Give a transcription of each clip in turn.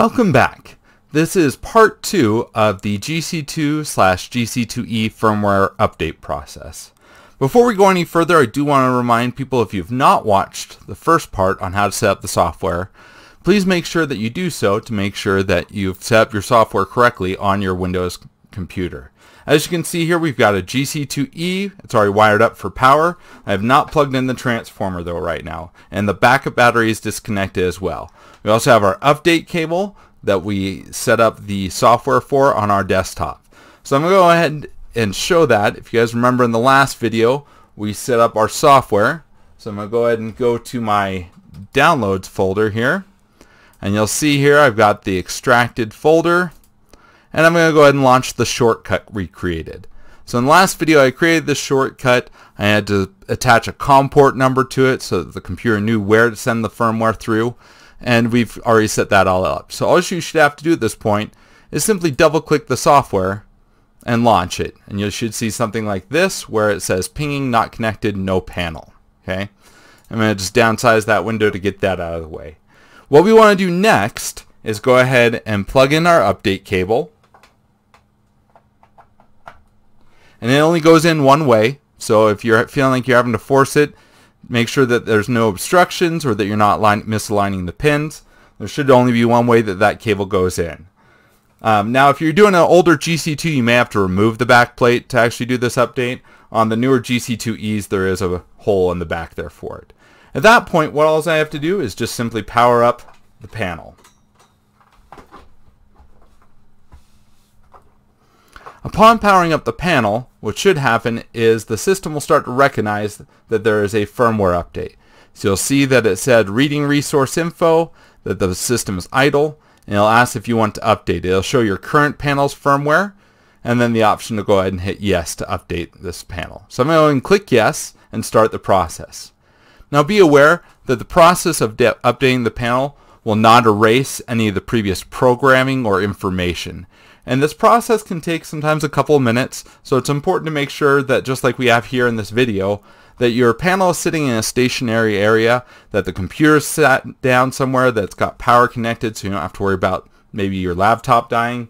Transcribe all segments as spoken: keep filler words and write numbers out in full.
Welcome back. This is part two of the G C two slash G C two E firmware update process. Before we go any further, I do want to remind people, if you've not watched the first part on how to set up the software, please make sure that you do so to make sure that you've set up your software correctly on your Windows computer. As you can see here, we've got a G C two E. It's already wired up for power. I have not plugged in the transformer though right now, and the backup battery is disconnected as well. We also have our update cable that we set up the software for on our desktop. So I'm going to go ahead and show that. If you guys remember in the last video, we set up our software. So I'm going to go ahead and go to my downloads folder here, and you'll see here I've got the extracted folder, and I'm going to go ahead and launch the shortcut we created. So in the last video I created this shortcut. I had to attach a COM port number to it so that the computer knew where to send the firmware through, and we've already set that all up. So all you should have to do at this point is simply double click the software and launch it, and you should see something like this where it says pinging, not connected, no panel. Okay, I'm going to just downsize that window to get that out of the way. What we want to do next is go ahead and plug in our update cable, and it only goes in one way, so if you're feeling like you're having to force it, make sure that there's no obstructions or that you're not line, misaligning the pins. There should only be one way that that cable goes in. Um, now if you're doing an older G C two, you may have to remove the back plate to actually do this update. On the newer G C two Es, there is a hole in the back there for it. At that point, what all I have to do is just simply power up the panel. Upon powering up the panel, what should happen is the system will start to recognize that there is a firmware update. So you'll see that it said reading resource info, that the system is idle, and it'll ask if you want to update it. It'll show your current panel's firmware, and then the option to go ahead and hit yes to update this panel. So I'm going to go ahead and click yes and start the process. Now be aware that the process of updating the panel will not erase any of the previous programming or information. And this process can take sometimes a couple of minutes, so it's important to make sure that, just like we have here in this video, that your panel is sitting in a stationary area, that the computer's sat down somewhere that's got power connected, so you don't have to worry about maybe your laptop dying.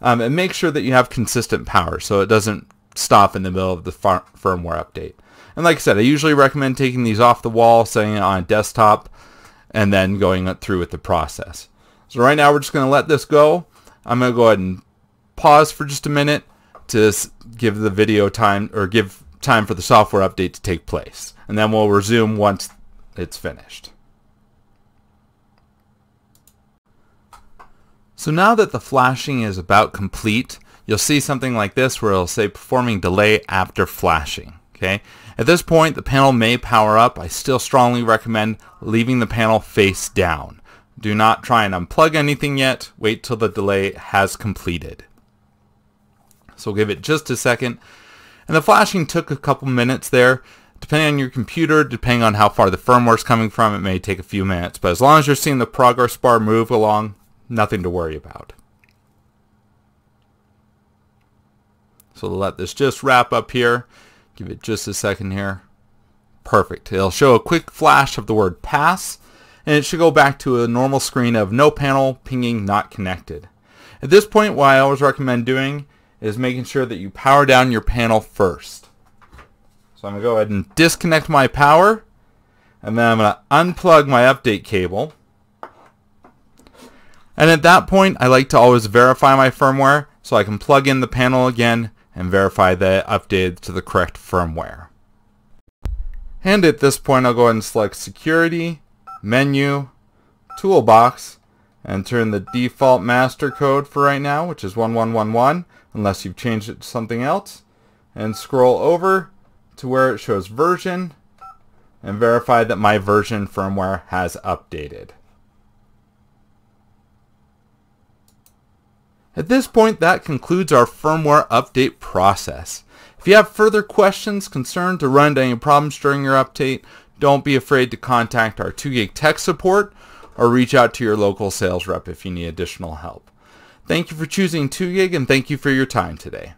Um, and make sure that you have consistent power so it doesn't stop in the middle of the fir- firmware update. And like I said, I usually recommend taking these off the wall, setting it on a desktop, and then going through with the process. So right now we're just going to let this go. I'm going to go ahead and pause for just a minute to give the video time, or give time for the software update to take place, and then we'll resume once it's finished. So now that the flashing is about complete, you'll see something like this where it'll say performing delay after flashing. Okay, at this point the panel may power up. I still strongly recommend leaving the panel face down. Do not try and unplug anything yet. Wait till the delay has completed. So we'll give it just a second. And the flashing took a couple minutes there. Depending on your computer, depending on how far the firmware is coming from, it may take a few minutes. But as long as you're seeing the progress bar move along, nothing to worry about. So we'll let this just wrap up here. Give it just a second here. Perfect. It'll show a quick flash of the word pass, and it should go back to a normal screen of no panel, pinging, not connected. At this point, what I always recommend doing is making sure that you power down your panel first. So I'm going to go ahead and disconnect my power, and then I'm going to unplug my update cable. And at that point, I like to always verify my firmware, so I can plug in the panel again and verify that it updated to the correct firmware. And at this point, I'll go ahead and select Security, Menu, Toolbox, and turn the default master code for right now, which is one one one one, unless you've changed it to something else, and scroll over to where it shows version and verify that my version firmware has updated. At this point, that concludes our firmware update process. If you have further questions, concerns, or run into any problems during your update, don't be afraid to contact our two gig tech support or reach out to your local sales rep if you need additional help. Thank you for choosing two gig, and thank you for your time today.